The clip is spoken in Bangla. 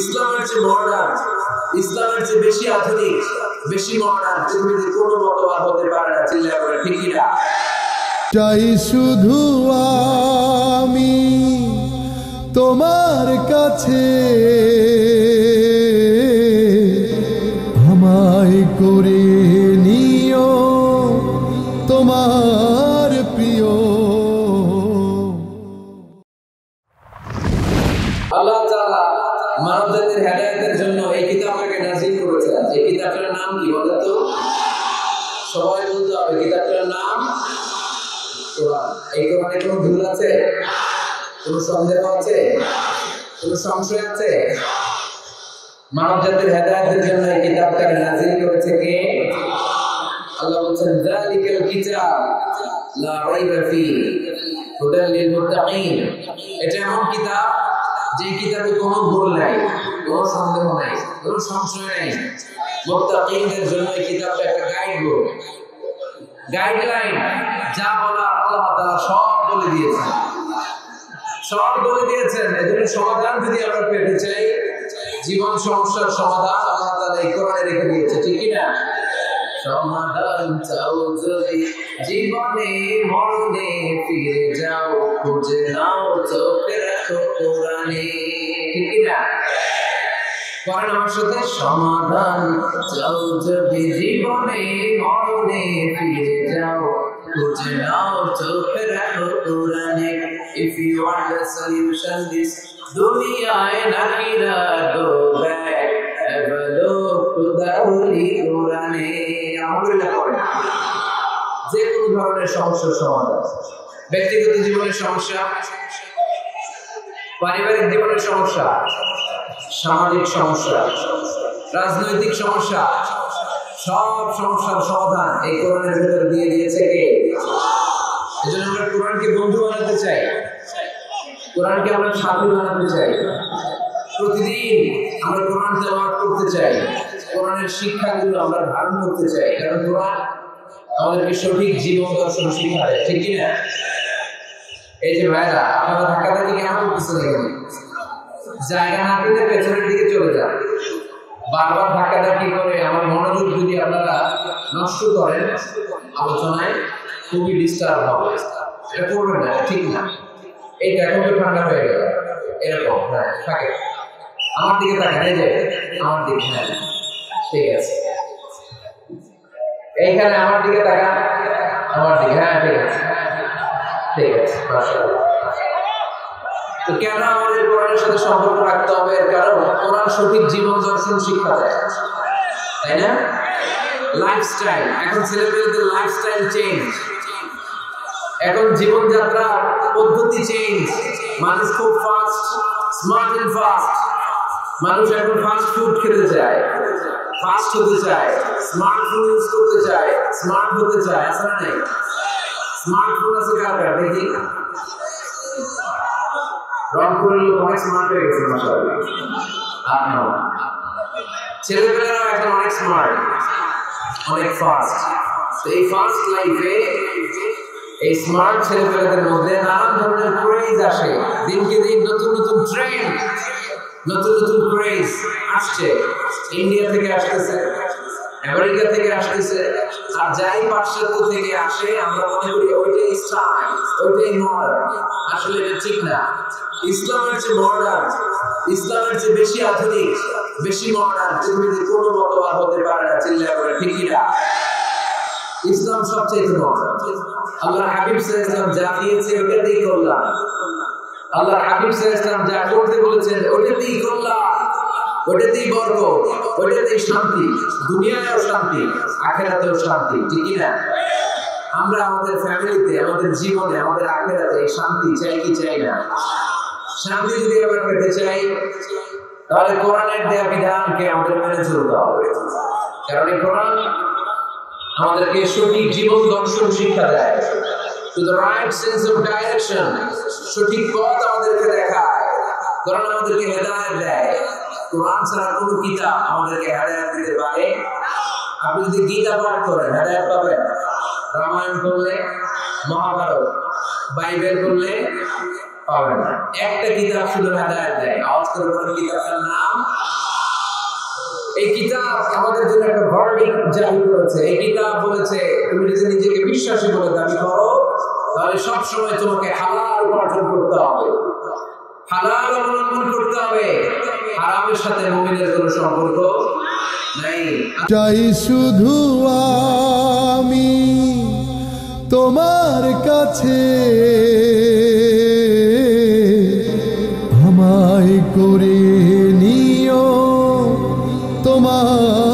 ইসলামের যে মডার্ন, ইসলামের যে বেশি আধুনিক, বেশি মডার্ন, পৃথিবীতে কোনো মতবাদ হতে পারে না। চিল্লা করে ঠিক না? চাই শুধু আমি তোমার কাছে, আমায় করে নিও তোমার প্রিয়। আল্লাহ তাআলা মানবদের হেদায়েতের জন্য এই কিতাবটাকে নাযিল করেছেন। যে কিতাবটার নাম কি বলতে তো সবাই বলতে হবে, কিতাবটার নাম কোরআন। এই কোরআনে কোনো ভুল আছে? কোনো সন্দেহ আছে? কোনো সংশয় আছে? মানব জাতির হেদায়েতের জন্য এই কিতাবটাকে নাযিল করেছে কে? আল্লাহ বলেছেন যালিকাল কিতাব লা রাইবা ফিহি হুদাল লিল মুত্তাকিন। এটা এমন কিতাব যে কিতাবে কোনো ভুল নাই, কোনো সন্দেহ নাই, কোনো সংশয় নাই। মুত্তাকিনদের জন্য এই কিতাবটা একটা গাইডবুক, গাইডলাইন। যা বলা আল্লাহ তাআলা সব বলে দিয়েছেন, সব বলে দিয়েছেন। এগুলোর সমাধান যদি আমরা পেতে চাই, জীবন সমস্যার সমাধান আল্লাহ তাআলা এই কোরআনে রেখে দিয়েছে, ঠিক না? সমাধান চাও যদি জীবনে মরণে ফিরে যাও, খুঁজে নাও চোখে রাখো কোরআনে, ঠিক না? কোরআন আমার সাথে, সমাধান চাও যদি জীবনে মরণে ফিরে যাও, খুঁজে নাও চোখে রাখো কোরআনে। If you want the solution this dunya and akhirah, go back, have a look to the holy Quran. Alhamdulillah Quran. যে কোনো ধরনের সমস্যার সমাধান, ব্যক্তিগত জীবনের সমস্যা, পারিবারিক জীবনের সমস্যা, সামাজিক সমস্যা, রাজনৈতিক সমস্যা, সব সমস্যার সমাধান এই কোরআনের ভিতরে দিয়ে দিয়েছে কে? এজন্য আমরা কোরআনকে বন্ধু বানাতে চাই, কোরআনকে আমরা সাথী বানাতে চাই। প্রতিদিন আমরা কোরআন তেলাওয়াত করতে চাই, কোরআনের শিক্ষাগুলো আমরা ধারণ করতে চাই, কারণ কোরআন আমাদেরকে সঠিক জীবন দর্শন শিখায়, ঠিক কিনা? এই যে ভাইরা, আপনারা ঢাকাতে দিকে এমন পিছনে গেলেন, জায়গা না পেলে পেছনের দিকে চলে যান। বারবার ঢাকাটা কি করে আমার মনোযোগ যদি আপনারা নষ্ট করেন আলোচনায়, খুবই ডিস্টার্ব হবে। এটা করবেন না, ঠিক না? এই দেখো তো ঠান্ডা হয়ে গেল, এরকম হ্যাঁ থাকে। আমার দিকে তাকাই যাবে, আমার দিকে, হ্যাঁ ঠিক আছে। এইখানে আমার দিকে তাকা, আমার দিকে, হ্যাঁ ঠিক আছে, ঠিক আছে। তো কেন আমাদের কোরআনের সাথে সম্পর্ক রাখতে হবে? কারণ কোরআন সঠিক জীবন দর্শন শিক্ষা দেয়, তাই না? লাইফস্টাইল, এখন ছেলেমেয়েদের লাইফস্টাইল চেঞ্জ, এখন জীবনযাত্রা পদ্ধতি চেঞ্জ। মানুষ খুব ফাস্ট, স্মার্ট এন্ড ফাস্ট। মানুষ এখন ফাস্ট ফুড খেতে চায়, ফাস্ট হতে চায়, স্মার্টফোন ইউজ করতে চায়, স্মার্ট হতে চায়। আসলে নাই স্মার্টফোন আছে কার কার? দেখি রংপুরের লোক অনেক স্মার্ট হয়ে গেছে মাশাআল্লাহ। আর না, ছেলেমেয়েরাও এখন অনেক স্মার্ট, অনেক ফাস্ট। তো এই ফাস্ট লাইফে এই স্মার্ট ছেলেমেয়েদের মধ্যে নানান ধরনের ক্রেজ আসে। দিনকে দিন নতুন নতুন ট্রেন্ড, নতুন নতুন ক্রেজ আসছে। ইন্ডিয়া থেকে আসতেছে, আমেরিকা থেকে আসতেছে, আর যাই পাশ্চাত্য থেকে আসে আমরা মনে করি ওইটাই স্টাইল, ওইটাই মডার্ন। আসলে এটা ঠিক না। ইসলামের যে মডার্ন, ইসলামের যে বেশি আধুনিক, বেশি মডার্ন, পৃথিবীতে কোনো মতবাদ হতে পারে না। চিল্লা করে ঠিক না? ইসলাম সবচেয়ে মডার্ন। আল্লাহ হাবিব সাল্লাল্লাহু আলাইহি ওয়াসাল্লাম যা দিয়েছে ওটাতেই করলাম। আল্লাহ হাবিব সাল্লাল্লাহু আলাইহি ওয়াসাল্লাম যা করতে বলেছেন ওটাতেই করলাম। ওটাতেই বর্গ, ওটাতেই শান্তি, দুনিয়ায়ও শান্তি, আখেরাতেও শান্তি, ঠিক না? আমরা আমাদের ফ্যামিলিতে, আমাদের জীবনে, আমাদের আখেরাতে এই শান্তি চাই কি চাই না? শান্তি যদি আমরা পেতে চাই তাহলে কোরআনের দেয়া বিধানকে আমাদের মেনে চলতে হবে। কারণ এই কোরআন আমাদেরকে সঠিক জীবন দর্শন শিক্ষা দেয়, to the right sense of direction, সঠিক পথ আমাদেরকে দেখায়। কোরআন আমাদেরকে হেদায়েত দেয়। কোরআন ছাড়া কোনো কিতাব আমাদেরকে হেদায়েত দিতে পারে? আপনি যদি গীতা পাঠ করেন হেদায়েত পাবেন, রামায়ণ করলে, মহাভারত, বাইবেল করলে পাবেন না। একটা কিতাব শুধু হেদায়েত দেয়। আজকের কোন কিতাবের নাম আমাদের জন্য একটা ভার্ডিক্ট জারি করেছে। এই কিতাব বলেছে তুমি যদি নিজেকে বিশ্বাসী বলে দাবি করো তাহলে সব সময় তোমাকে হালাল উপার্জন করতে হবে, হালাল অবলম্বন করতে হবে, হারামের সাথে মুমিনের কোনো সম্পর্ক নাই। চাই শুধু আমি তোমার কাছে, আমায় করে নিও তোমার